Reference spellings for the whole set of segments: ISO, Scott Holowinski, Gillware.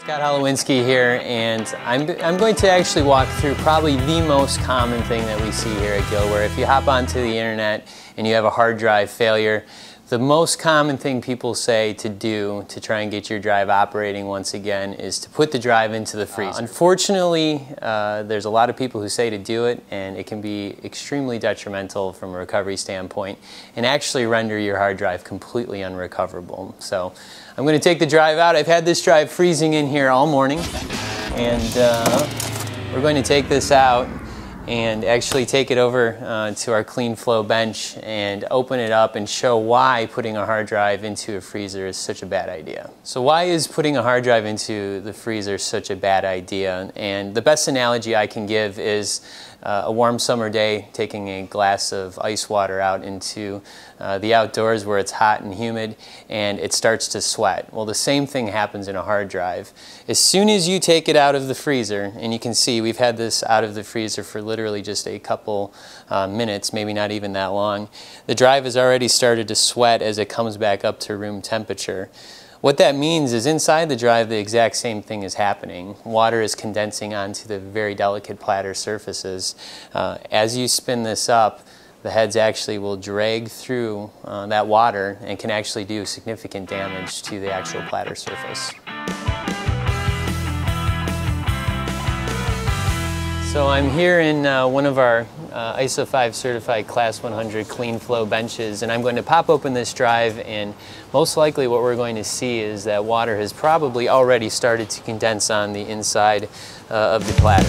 Scott Holowinski here, and I'm going to actually walk through probably the most common thing that we see here at Gillware. If you hop onto the internet and you have a hard drive failure, the most common thing people say to do to try and get your drive operating once again is to put the drive into the freezer. Unfortunately, there's a lot of people who say to do it, and it can be extremely detrimental from a recovery standpoint and actually render your hard drive completely unrecoverable. So I'm going to take the drive out. I've had this drive freezing in here all morning, and we're going to take this out and actually take it over to our clean flow bench and open it up and show why putting a hard drive into a freezer is such a bad idea. So why is putting a hard drive into the freezer such a bad idea? And the best analogy I can give is a warm summer day, taking a glass of ice water out into the outdoors where it's hot and humid and it starts to sweat. Well, the same thing happens in a hard drive. As soon as you take it out of the freezer, and you can see we've had this out of the freezer for literally just a couple minutes, maybe not even that long, the drive has already started to sweat as it comes back up to room temperature. What that means is inside the drive the exact same thing is happening. Water is condensing onto the very delicate platter surfaces. As you spin this up, the heads actually will drag through that water and can actually do significant damage to the actual platter surface. So I'm here in one of our ISO 5 certified Class 100 clean flow benches, and I'm going to pop open this drive, and most likely what we're going to see is that water has probably already started to condense on the inside of the platter.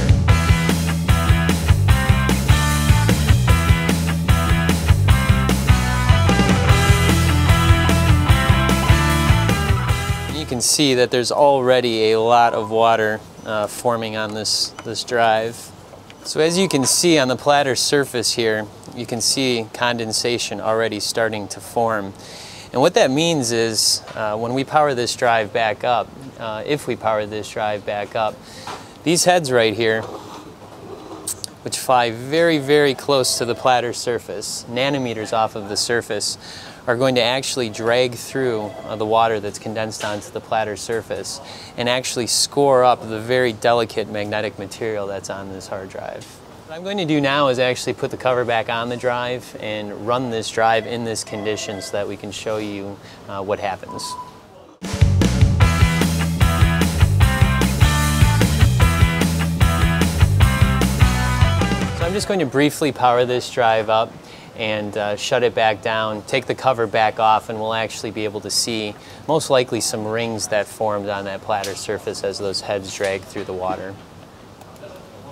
You can see that there's already a lot of water forming on this drive. So as you can see on the platter surface here, you can see condensation already starting to form. And what that means is when we power this drive back up, if we power this drive back up, these heads right here, which fly very, very close to the platter surface, nanometers off of the surface, are going to actually drag through the water that's condensed onto the platter surface and actually score up the very delicate magnetic material that's on this hard drive. What I'm going to do now is actually put the cover back on the drive and run this drive in this condition so that we can show you what happens. So I'm just going to briefly power this drive up and shut it back down, take the cover back off, and we'll actually be able to see most likely some rings that formed on that platter surface as those heads drag through the water.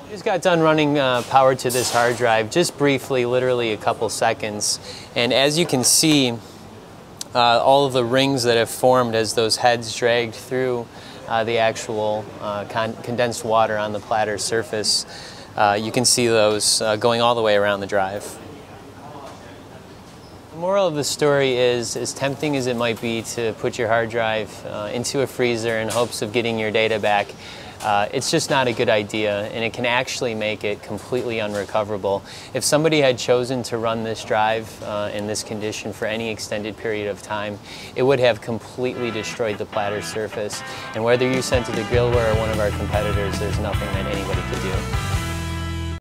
Just got done running power to this hard drive, just briefly, literally a couple seconds, and as you can see, all of the rings that have formed as those heads dragged through the actual condensed water on the platter surface, you can see those going all the way around the drive. The moral of the story is, as tempting as it might be to put your hard drive into a freezer in hopes of getting your data back, it's just not a good idea, and it can actually make it completely unrecoverable. If somebody had chosen to run this drive in this condition for any extended period of time, it would have completely destroyed the platter surface, and whether you sent it to Gillware or one of our competitors, there's nothing that anybody could do.